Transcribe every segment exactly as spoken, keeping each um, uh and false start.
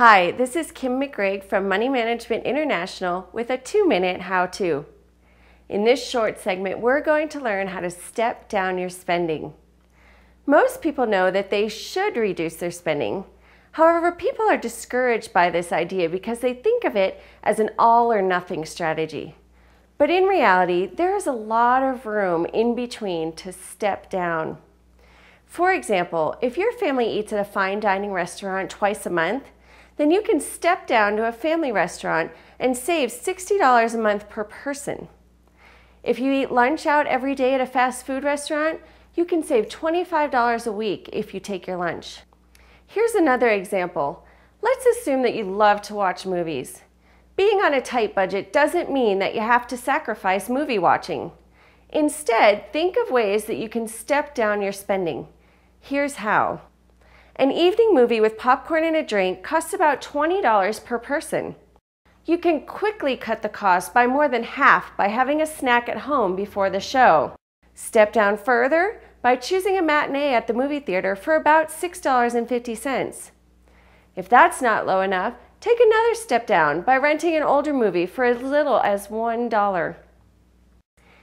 Hi, this is Kim McGrigg from Money Management International with a two-minute how-to. In this short segment, we're going to learn how to step down your spending. Most people know that they should reduce their spending. However, people are discouraged by this idea because they think of it as an all-or-nothing strategy. But in reality, there is a lot of room in between to step down. For example, if your family eats at a fine dining restaurant twice a month, then you can step down to a family restaurant and save sixty dollars a month per person. If you eat lunch out every day at a fast food restaurant, you can save twenty-five dollars a week if you take your lunch. Here's another example. Let's assume that you love to watch movies. Being on a tight budget doesn't mean that you have to sacrifice movie watching. Instead, think of ways that you can step down your spending. Here's how. An evening movie with popcorn and a drink costs about twenty dollars per person. You can quickly cut the cost by more than half by having a snack at home before the show. Step down further by choosing a matinee at the movie theater for about six dollars and fifty cents. If that's not low enough, take another step down by renting an older movie for as little as one dollar.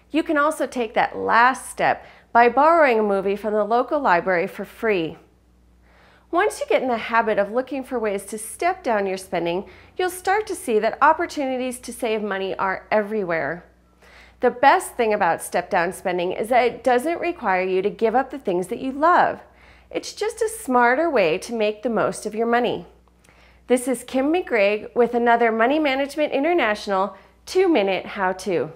You can also take that last step by borrowing a movie from the local library for free. Once you get in the habit of looking for ways to step down your spending, you'll start to see that opportunities to save money are everywhere. The best thing about step-down spending is that it doesn't require you to give up the things that you love. It's just a smarter way to make the most of your money. This is Kim McGrigg with another Money Management International two-minute how-to.